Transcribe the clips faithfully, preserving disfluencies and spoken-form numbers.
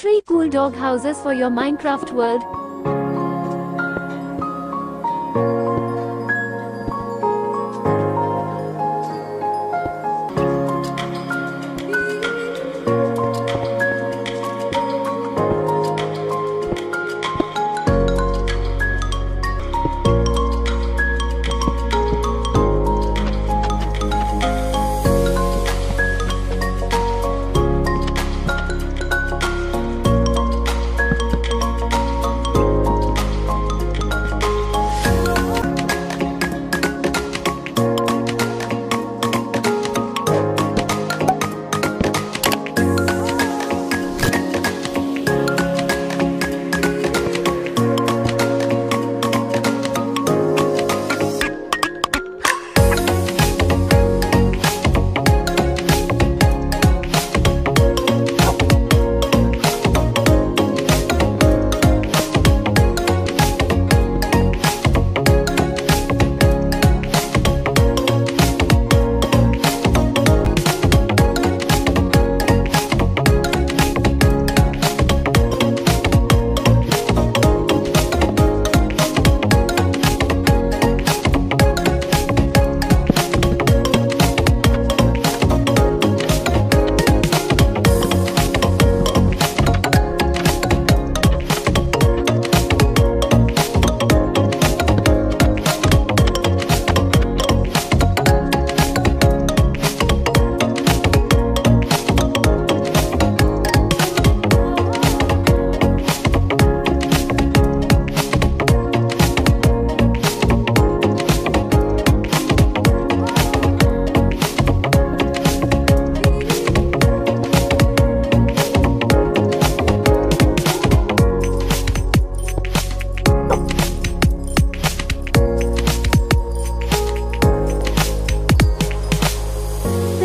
three cool dog houses for your Minecraft world.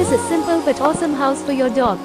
A simple but awesome house for your dog.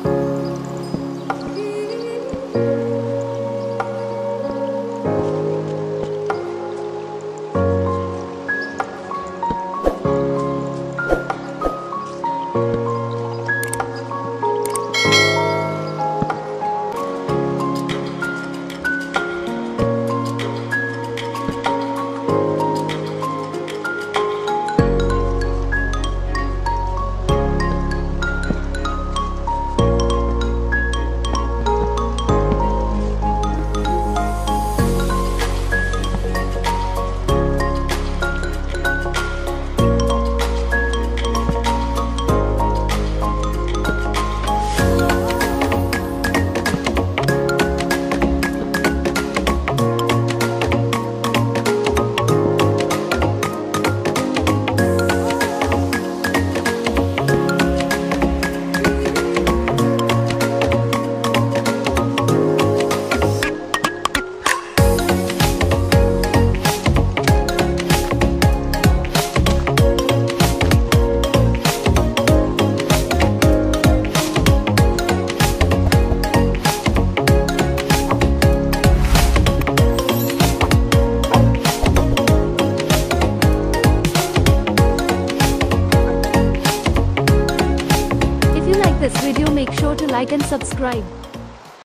This video, make sure to like and subscribe.